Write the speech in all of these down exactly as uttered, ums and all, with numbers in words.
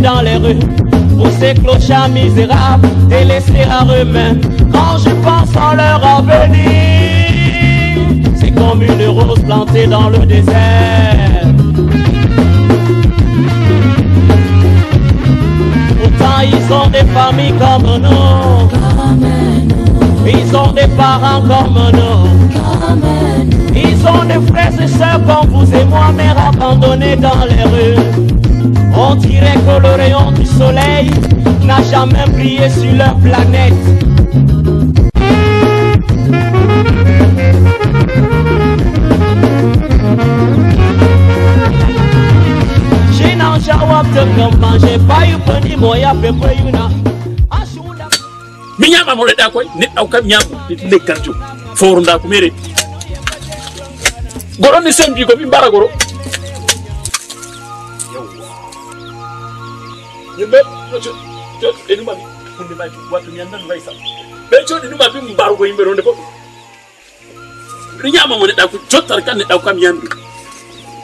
danser dans les rues pour ces clochards misérables délaissés à eux-mêmes. Quand je pense en leur avenir, c'est comme une rose plantée dans le désert. Pourtant ils ont des familles comme nous, ils ont des parents comme nous, ils ont des frères et sœurs comme vous et moi, mères abandonnés dans les rues. On dirait que le rayon du soleil n'a jamais brillé sur leur planète. Nyumba chocho chocho enuma bi kunde maju watu mianda nvaisa becho enuma bi mbargo imbe ronde popo rinyama mone da ku chotar kan da ku miandu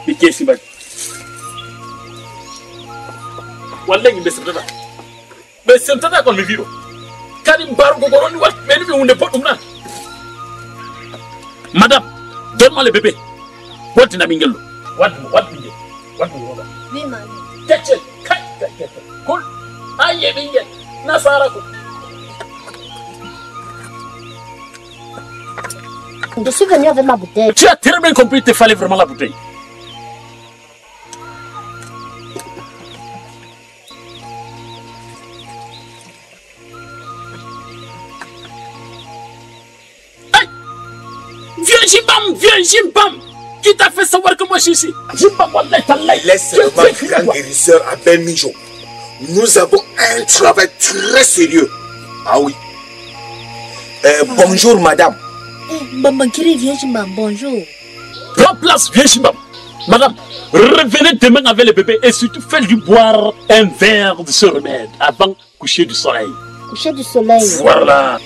bi kesi ba wallahi be semtata be semtata kon mi viro kadi mbargo goroni wat meni bi hunde popo na madame donne-moi le bébé watu na mingelo watu watu je watu roba ni mami tetche kai kai Cool. Aïe, Miguel, Nasaraku. Je suis venu avec ma bouteille. Tu as tellement compris qu'il te fallait vraiment la bouteille. Hey! Viens, Jimbam, viens, Jimbam! Qui t'a fait savoir que moi je suis ici? Jimbam, Allah, Allah! Laisse-moi, grand guérisseur, à peine mi-jour. Nous avons un travail très sérieux. Ah oui. Euh, ah. Bonjour, madame. Bambankiri, viens, Jimba. Bonjour. Prends place, viens, Jimba. Madame, revenez demain avec le bébé et surtout faites-lui boire un verre de ce remède avant coucher du soleil. Coucher du soleil. Voilà.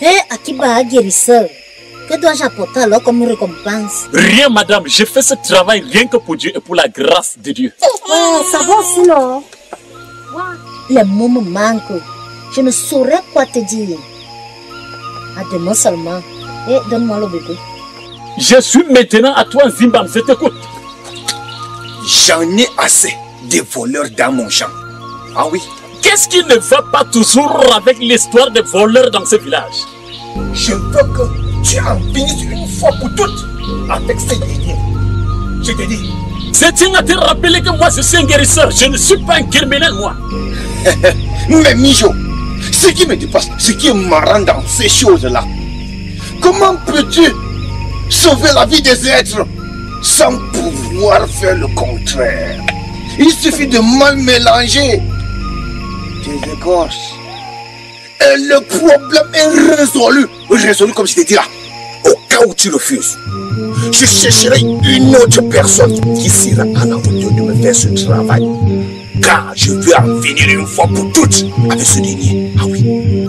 Hé, hey, Akiba, guérisseur. Que dois-je apporter alors comme récompense? Rien, madame. Je fais ce travail rien que pour Dieu et pour la grâce de Dieu. Oh, ça va sinon. Les mots me manquent. Je ne saurais quoi te dire. À demain seulement. Et donne-moi le bébé. Je suis maintenant à toi, Njimbam. Je t'écoute. J'en ai assez de voleurs dans mon champ. Ah oui. Qu'est-ce qui ne va pas toujours avec l'histoire des voleurs dans ce village? Je veux que tu en finisses une fois pour toutes avec ces derniers. Je te dis. Je tiens à te rappeler que moi je suis un guérisseur, je ne suis pas un criminel moi. Mais Mijo, ce qui me dépasse, ce qui est marrant dans ces choses-là, comment peux-tu sauver la vie des êtres sans pouvoir faire le contraire? Il suffit de mal mélanger tes écorces. Et le problème est résolu. Résolu comme je t'ai dit là, au cas où tu refuses. Je chercherai une autre personne qui sera à la hauteur de me faire ce travail. Car je veux en finir une fois pour toutes avec ce dernier. Ah oui.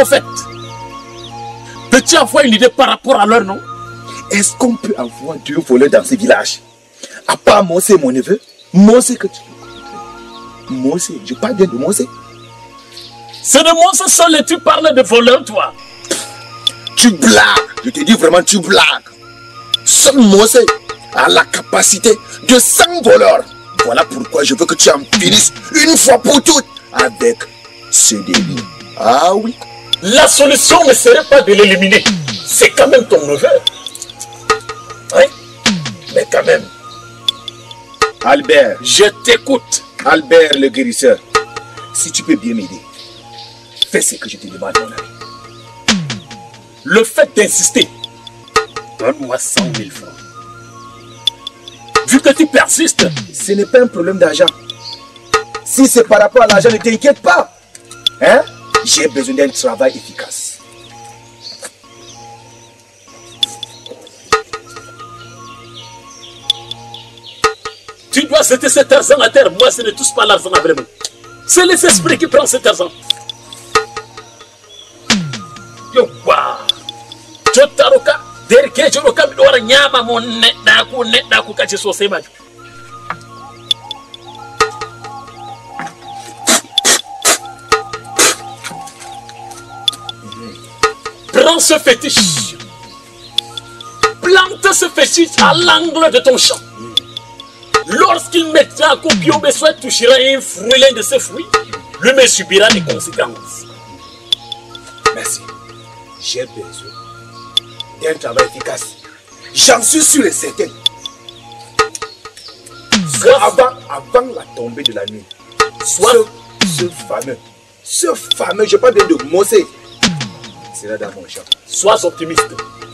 Au fait, peux-tu avoir une idée par rapport à leur nom? Est-ce qu'on peut avoir deux voleurs dans ce village? À part Mosé, mon neveu, Mosé que tu peux rencontrer. Mosé, je parle bien de Mosé. C'est de Mosé seul et tu parles de voleurs, toi? Tu blagues, je te dis vraiment, tu blagues. Seul Mosé a la capacité de cent voleurs. Voilà pourquoi je veux que tu en finisses une fois pour toutes avec ce délit. Ah oui. La solution ne serait pas de l'éliminer. C'est quand même ton neveu. Hein? Mais quand même. Albert, je t'écoute. Albert le guérisseur, si tu peux bien m'aider, fais ce que je te demande, mon ami. Le fait d'insister, donne-moi cent mille francs. Vu que tu persistes, ce n'est pas un problème d'argent. Si c'est par rapport à l'argent, ne t'inquiète pas. Hein? J'ai besoin d'un travail efficace. Tu dois jeter cet argent à terre. Moi, ce ne touche pas l'argent à vraiment. C'est les esprits qui prennent cet argent. Yo, waouh! Chotaroka, derrière Chotaroka, il doit y avoir mon net d'un coup, net d'un coup, caché sur ses mains. plante ce fétiche. Plante ce fétiche à l'angle de ton champ. Lorsqu'il mettra un coup, Biobesoin touchera un fruit, l'un de ses fruits. Lui-même subira des conséquences. Merci. J'ai besoin d'un travail efficace. J'en suis sûr et certain. Soit avant, avant la tombée de la nuit, soit ce, ce fameux, ce fameux, je parle de Mosé, c'est là dans mon champ. Sois optimiste,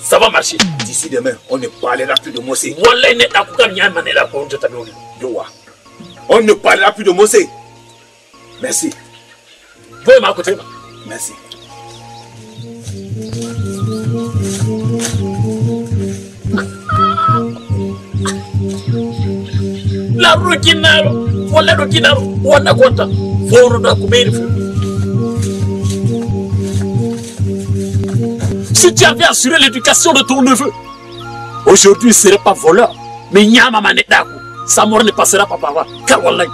ça va marcher. D'ici demain, on ne parlera plus de Mosé. On ne parlera plus de Mosé. Merci. Merci. La roquinaro, voilà roquinaro, on a conta, foro da comer. Si tu avais assuré l'éducation de ton neveu, aujourd'hui il ne serait pas voleur, mais Nyama Manetaku, sa mort ne passera pas par là, car voilà,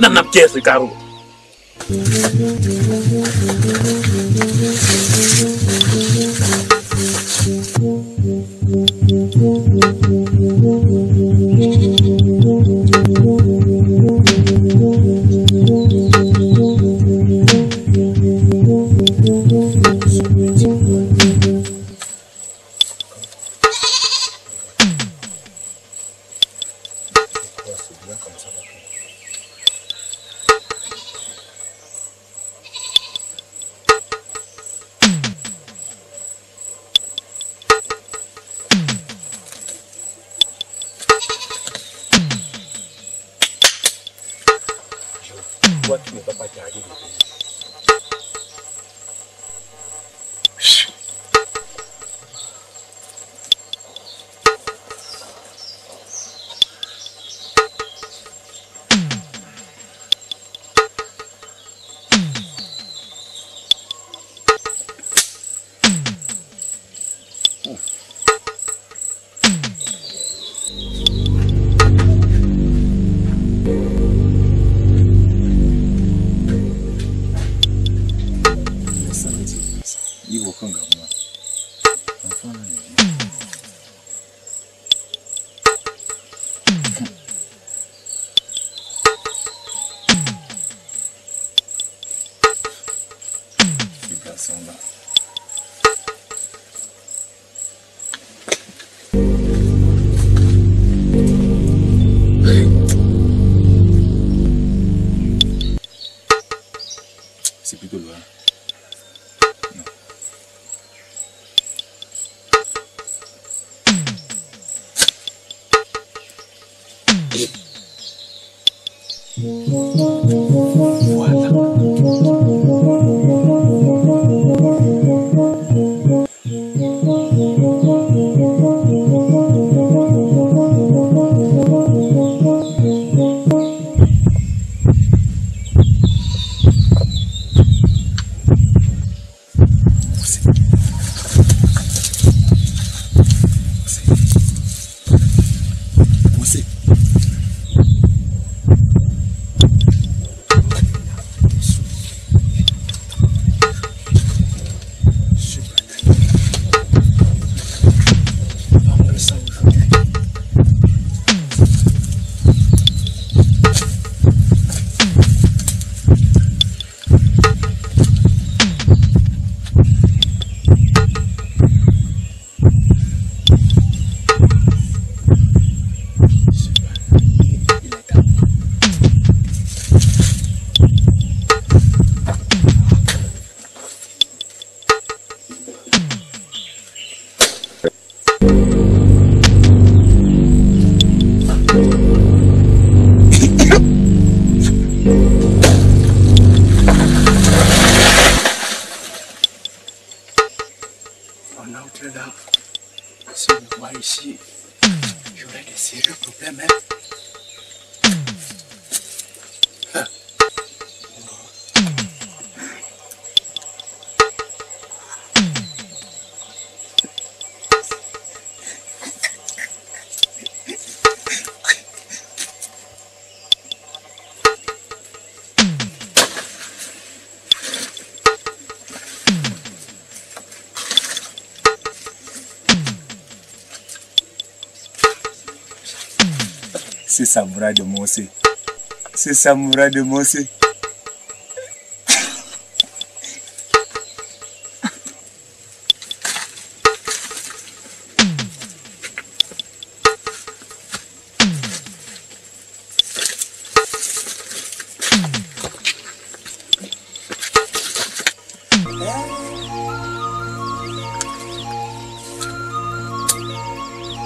Nanam Kese Karo. c'est samouraï de Mosé. C'est samouraï de Mosé.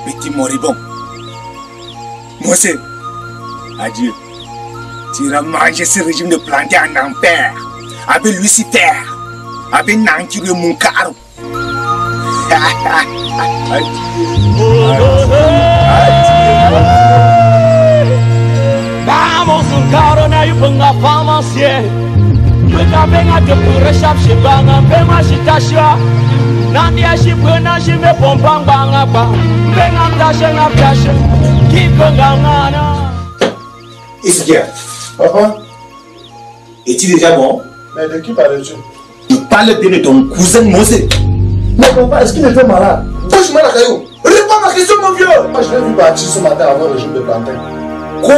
Petit moribond. Mosé, adieu. Tu iras manger ce régime de planter en enfer. Avec Lucifer. Avec Nankiri Munkaro. Vamos un caro na yubanga pamasie. Muka benga te puresha shibanga bema shitashwa. Nandia shibana shibe pompang banga bang. Est-ce qu'il y a? Papa? Es-tu déjà bon? Mais de qui parles-tu? Tu parles bien de ton cousin Mosé. Mais papa, est-ce qu'il était malade? Bouge-moi la caillou! Réponds ma question, mon vieux! Moi, je l'ai vu partir ce matin avant le régime de plantain. Quoi?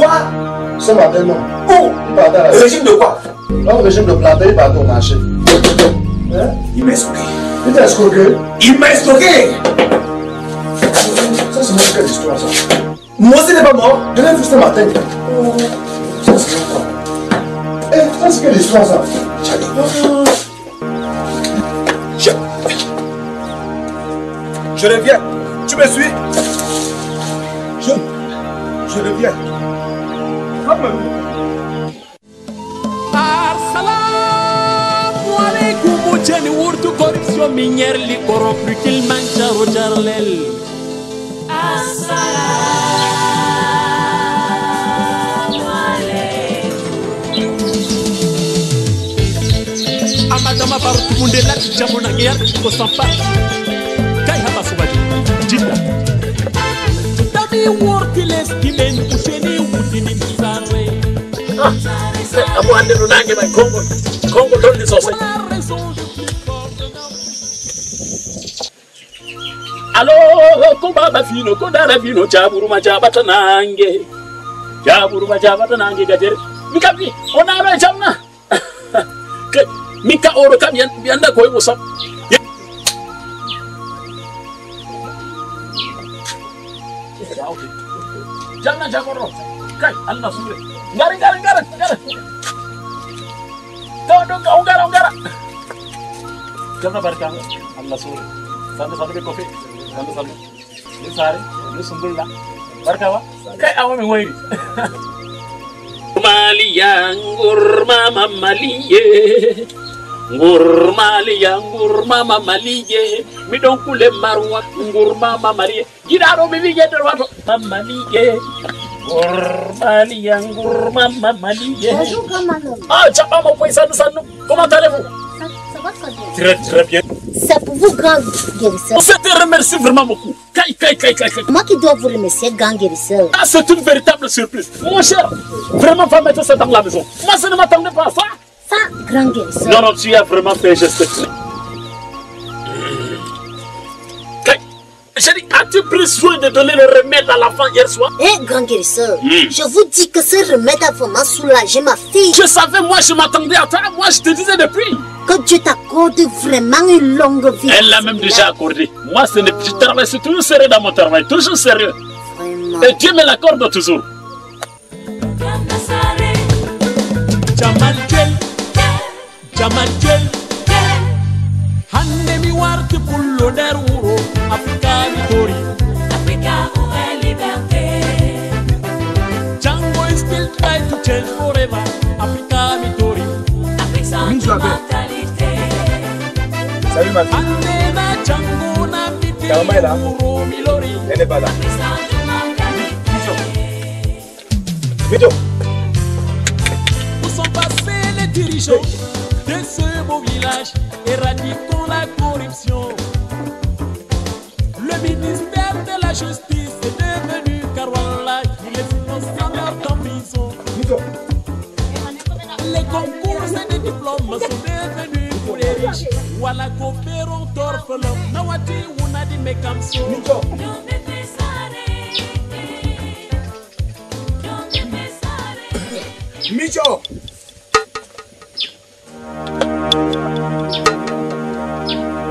Ce matin, non. Où? Il partait à la... Le régime de quoi? Non, le régime de plantain, il partait au marché. Hein? Il m'a escroqué. Il t'a escroqué? Il m'a escroqué! Ça, c'est une quelle histoire, ça. Mosé n'est pas mort. Je l'ai vu ce matin. Oh. Ça, c'est quoi? Eh, ça, c'est quelle histoire, ça? J'allais. Oh. Je... Je reviens. Tu me suis? Je... Je reviens. Assalamu alaikum. Moujani ourtou corruption minière. Li corrompu qu'il mange à Rojarlel. Assalamu alaikum. Amadama baru tubundela jamunangia kosampa. Kai habasubadi. Jinda. Tami worthless kimen kusheni udini msarwe. Ah, abu ande nunange na Kongo. Kongo donde sose. Alors, combat ma fille, no condamne la fille, no chaburu ma chabatanange. Chaburu ma chabatanange, gadere. Mikabi, on a un jamna. Mika oro kam yanda koi musap. Jamna jagoro. Kai, Allah sure. Ngare ngare ngare ngare. Don't don't go ngare ngare. Jamna barka Allah sure. Sanu sanu ke kofi. Sanu sanu. Ni sari, ni sundul la. Barkawa. Kai awa mi wairi. Maliyang gurma mamaliye. Gurma liyang gurma mamaliye. Midon kule marwa gurma mamaliye. Giraro mi vige terwato mamaliye. Gurma liyang gurma mamaliye. Bonjour maman. Ah, chapa mo poi sanu sanu. Comment allez-vous? Très très bien. C'est pour vous, grand guérisseur. Je te remercie vraiment beaucoup. Kai, kai, kai, kai. Moi qui dois vous remercier, grand guérisseur. Ah, c'est une véritable surprise. Mon cher, vraiment, va mettre ça dans la maison. Moi, je ne m'attendais pas à ça. Ça, grand guérisseur. Non, non, tu as vraiment fait un geste. Kai, chérie, as-tu pris soin de donner le remède à l'enfant hier soir? Eh, grand guérisseur, mm. je vous dis que ce remède a vraiment soulagé ma fille. Je savais, moi, je m'attendais à toi. Moi, je te disais depuis. Que Dieu t'accorde vraiment une longue vie. Elle l'a même déjà accordé. Moi, c'est le petit travail, c'est toujours sérieux dans mon travail, toujours sérieux. Vraiment. Et Dieu me l'accorde toujours. Tchamadjel, Tchamadjel, Handemi Warte pour l'honneur Ouro, Africa Victory. Africa où est liberté. Django is still trying to change forever, Africa Victory. Africa Salut ma fille. Ta maman est là. Elle n'est pas là. Vito. Où sont passés les dirigeants de ce beau village, éradiquant la corruption. Le ministère de la justice est devenu Carouala. Il est financé en prison. Les concours et les diplômes sont devenus. Wala kofero torfelo na wati unadi mekamso. Mijo.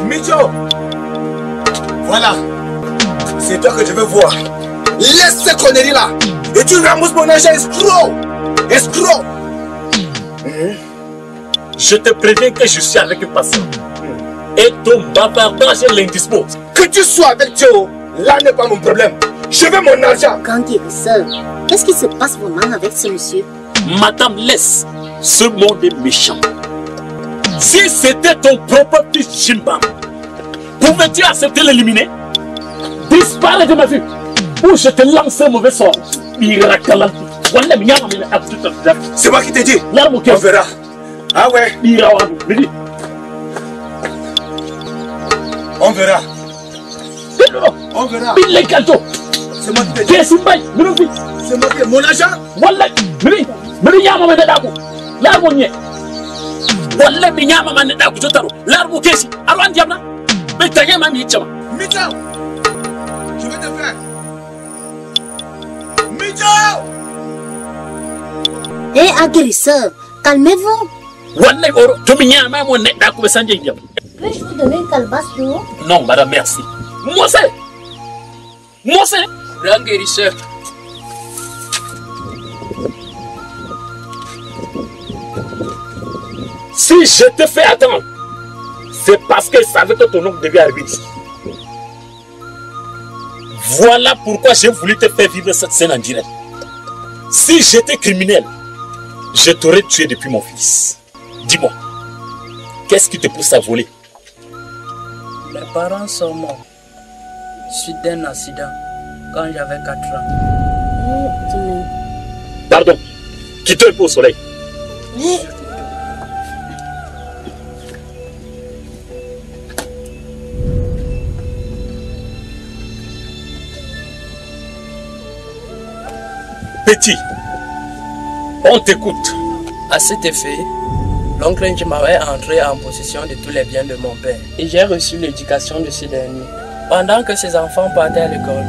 Mijo. Voilà. C'est toi que je veux voir. Laisse cette connerie là. Et tu ramasses mon argent, escroc. Escroc. Mmh. Je te préviens que je suis avec le passé. Mmh. Et ton bavardage l'indispose. Que tu sois avec Dieu, là n'est pas mon problème. Je veux mon argent. Quand il est seul, qu'est-ce qui se passe vraiment avec ce monsieur? Madame, laisse. Ce monde est méchant. Si c'était ton propre fils Jimba, pouvais-tu accepter l'éliminer? Disparais de ma vue, ou je te lance un mauvais sort. C'est moi qui t'ai dit. On verra. Ah ouais. On verra. On verra. C'est moi qui t'ai dit. C'est moi qui t'ai dit. Mon agent. Voilà. Je vais te faire. Hé, hey, agresseur, calmez-vous. Peux-je vous donner une calebasse d'eau? Non, madame, merci. Mosé, Mosé, l'agresseur. Si je te fais attendre, c'est parce que je savais que ton oncle devait arriver. Voilà pourquoi j'ai voulu te faire vivre cette scène en direct. Si j'étais criminel, je t'aurais tué depuis mon fils. Dis-moi, qu'est-ce qui te pousse à voler? Mes parents sont morts. Suite d'un accident, quand j'avais quatre ans. Pardon, quitte un peu au soleil. Oui. Petit, on t'écoute. À cet effet, l'oncle Njimbam est entré en possession de tous les biens de mon père et j'ai reçu l'éducation de ce dernier. Pendant que ses enfants partaient à l'école,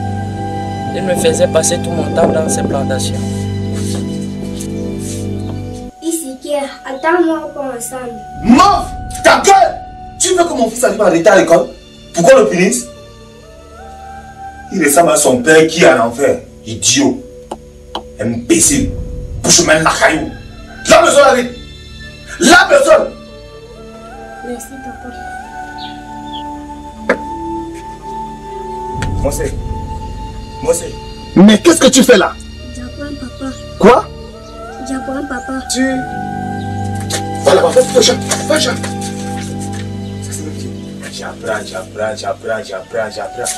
il me faisait passer tout mon temps dans ses plantations. Ici, Pierre, attends-moi encore ensemble. Mort, ta gueule! Tu veux que mon fils arrive en retard à l'école? Pourquoi le punisse? Il ressemble à son père qui est en enfer. Idiot. Imbécile, bouche-main la caillou. La personne avec. La personne. Merci papa. Mosé. Mosé. Mais qu'est-ce que tu fais là? J'apprends papa. Quoi? J'apprends papa. Tu. Voilà, va faire prochain. Va ça c'est le petit. J'apprends, j'apprends, j'apprends, j'apprends, j'apprends.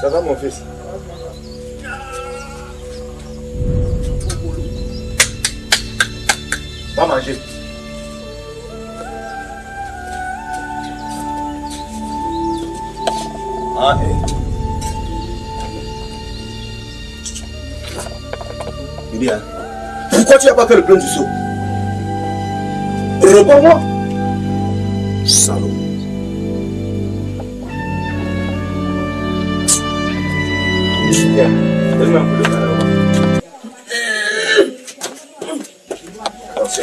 Ça va mon fils? Va manger. Ah, eh. Hey. Hein? Pourquoi tu n'as pas fait le plan du saut? Reprends-moi. Salaud. Viens, donne-moi un coup de main là-bas. Attention.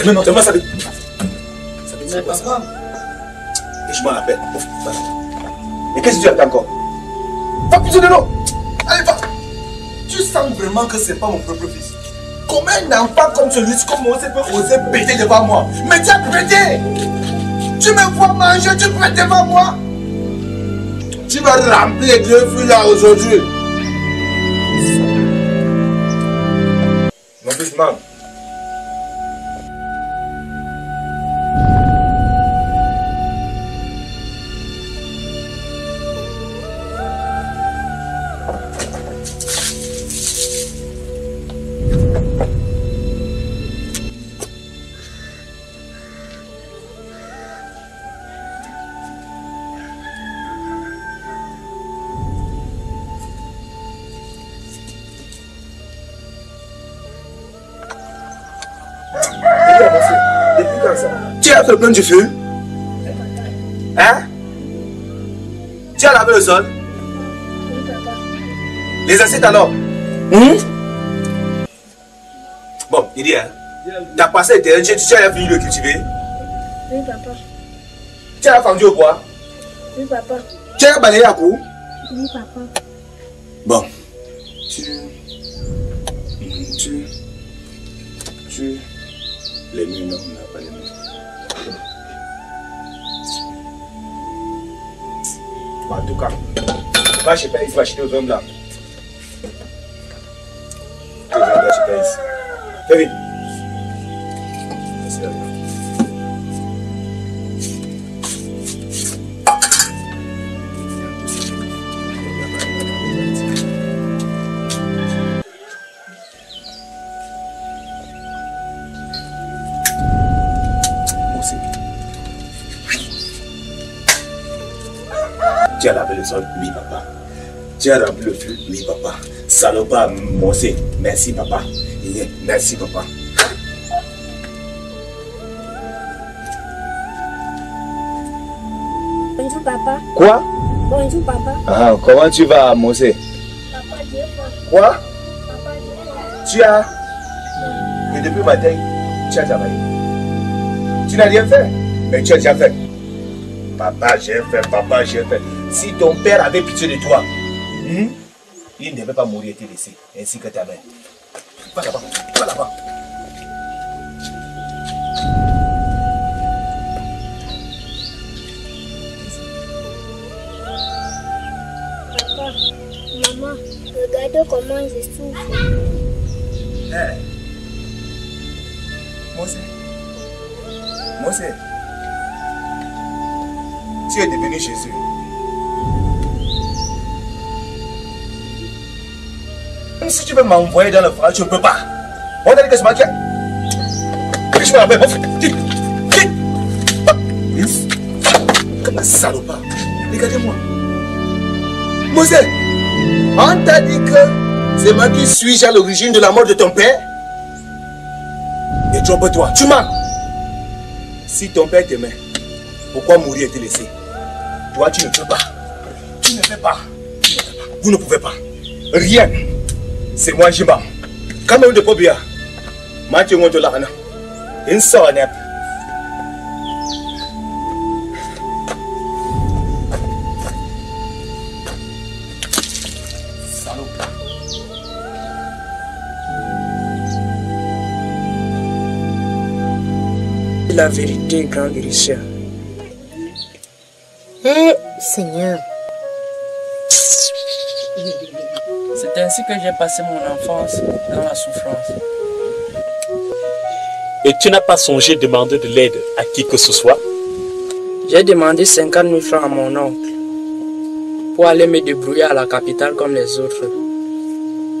Et maintenant, tu vas saluer. C'est quoi ça? Et je m'en appelle. Et qu'est-ce que tu attends encore? Va puiser de l'eau. Allez, va. Tu sens vraiment que c'est pas mon propre fils. Comment un enfant comme celui-ci, comme Mosé, peut oser péter devant moi? Mais tu as pété. Tu me vois manger, tu pètes devant moi. Tu vas remplir les deux fruits là aujourd'hui. Mon fils, man. Le plan du feu, hein? Tu as lavé le sol? Les assiettes alors? Hum? Bon, il dit, hein? Tu as passé le terrain, tu as fini de le cultiver? Oui, papa. Tu as fendu au bois? Oui, papa. Tu as balayé à coup? Oui, papa. Bon, tu. Tu. Tu. Les murs, non, on n'a pas les murs. En tout cas, va chez Père, il va acheter aux hommes là. Je vais aller chez Père ici. Fais vite. Merci à vous. Tu as lavé le sol, oui papa. Tu as rempli le feu, oui papa. Salopard, Mosé, merci papa. Merci papa. Bonjour papa. Quoi? Bonjour papa. Ah, comment tu vas, Mosé? Papa, Dieu. Quoi? Papa, Dieu. Tu as... Mais depuis matin, tu as travaillé. Tu n'as rien fait, mais tu as déjà fait. Papa, j'ai fait, papa, j'ai fait. Si ton père avait pitié de toi, hmm, il ne devait pas mourir et te laisser, ainsi que ta mère. Va là-bas, va là-bas. Papa, maman, regardez comment je souffre. Hey. Mosé, Mosé, tu es devenu Jésus. Même si tu veux m'envoyer dans le foyer, tu ne peux pas. On a dit que je m'inquiète. Je me rappelle, mon frère. Comme un salopard. Regardez-moi. Mosé, on t'a dit que c'est moi qui suis à l'origine de la mort de ton père. Et trompe-toi, tu mens. Si ton père t'aimait, pourquoi mourir et te laisser? Toi, tu ne peux pas. Tu ne peux pas. Vous ne pouvez pas. Rien. C'est moi, Jimba. Quand même de Pobia, je suis de l'arna. Une soeur n'est pas. La vérité, grand guérisseur. Eh, Seigneur. C'est ainsi que j'ai passé mon enfance dans la souffrance. Et tu n'as pas songé demander de l'aide à qui que ce soit? J'ai demandé cinquante mille francs à mon oncle pour aller me débrouiller à la capitale comme les autres.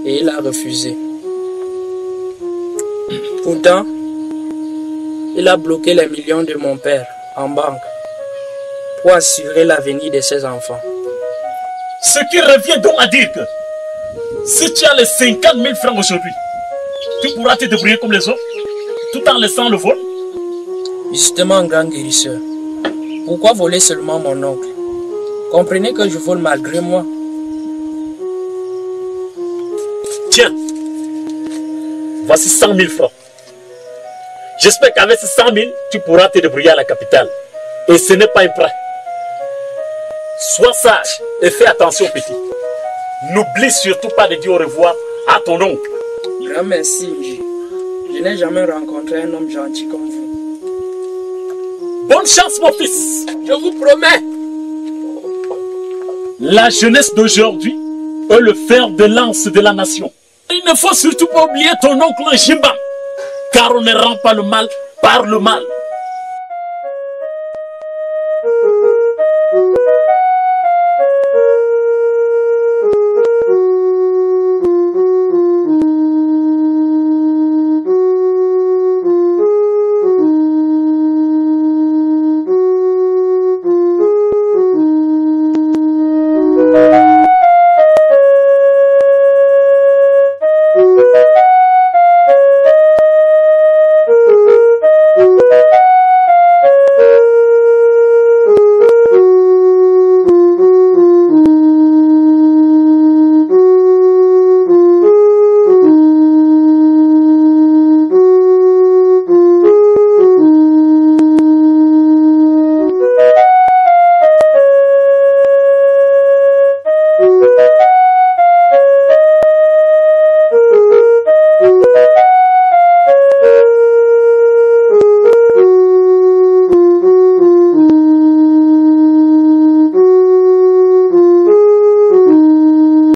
Et il a refusé. Pourtant, il a bloqué les millions de mon père en banque pour assurer l'avenir de ses enfants. Ce qui revient donc à dire que si tu as les cinquante mille francs aujourd'hui, tu pourras te débrouiller comme les autres, tout en laissant le vol? Justement, grand guérisseur, pourquoi voler seulement mon oncle? Comprenez que je vole malgré moi. Tiens, voici cent mille francs. J'espère qu'avec ces cent mille, tu pourras te débrouiller à la capitale. Et ce n'est pas un prêt. Sois sage et fais attention, petit. N'oublie surtout pas de dire au revoir à ton oncle. Grand merci. Je n'ai jamais rencontré un homme gentil comme vous. Bonne chance, mon fils. Je vous promets. La jeunesse d'aujourd'hui est le fer de lance de la nation. Il ne faut surtout pas oublier ton oncle Jimba, car on ne rend pas le mal par le mal.